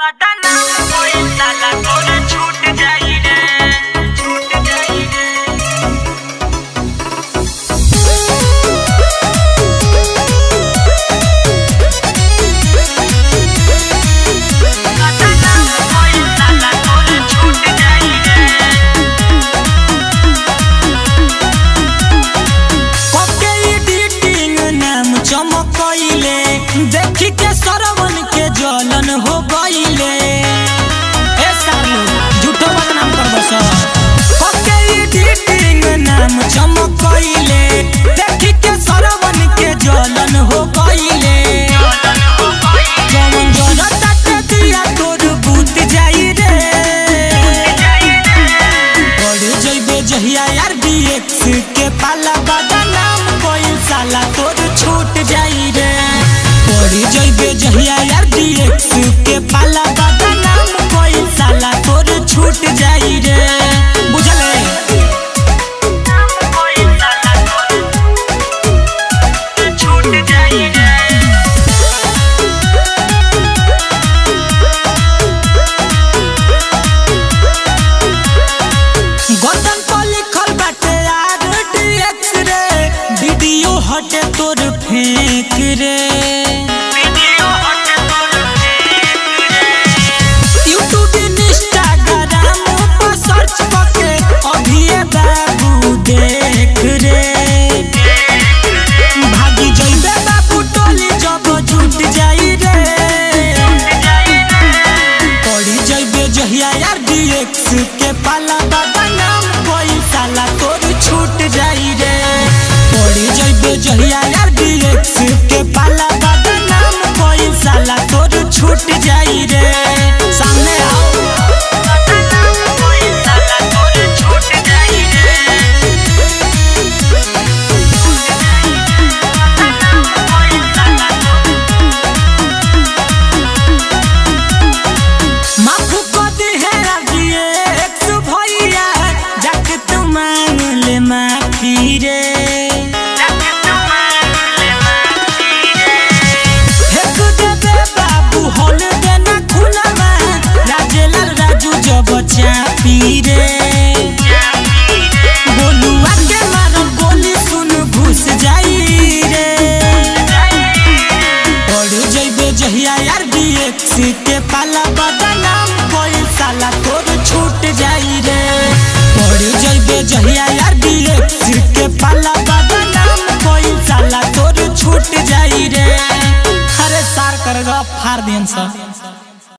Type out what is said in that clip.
पता ना कोई साला कोई छूट जाए रे छूट जाए रे। पता ना कोई साला कोई छूट जाए रे। कोके एडिटिंग नाम चमकइले देखि के सरवन के जलन हो गई। RDX के पाला बादा नाम कोई साला तोर छूट जाई रे। पड़ी जइबे जहिया RDX के पाला बादा नाम कोई साला तोर छूट जाई रे। बुझले नाम कोई साला तोर छूट जाई रे। हटे तोर फेंक रे यूट्यूब इंस्टाग्राम पर सर्च करके अभी बाबू देख रे। भागी जइबे बाबू टोली जब छूट जाई रे। पड़ी जइबे जहिया RDX के पाला बादा नाम कोई साला तोर छूट जाई रे। जहिया RDX के पाला बादा नाम कोई साला तोर छूट जाई रे। सामने आओ पता नाम कोई साला तोर छूट जाई रे। पता नाम कोई साला तोर माफ कर दे है RDX भैया जाके तू मांग ले माफी रे। के पाला बादा नाम कोई साला तोर छूट जाई रे। पड़ी जइबे जहिया RDX के पाला बादा नाम कोई साला तोर छूट जाई रे। अरे सार करेगा फार दिन सा।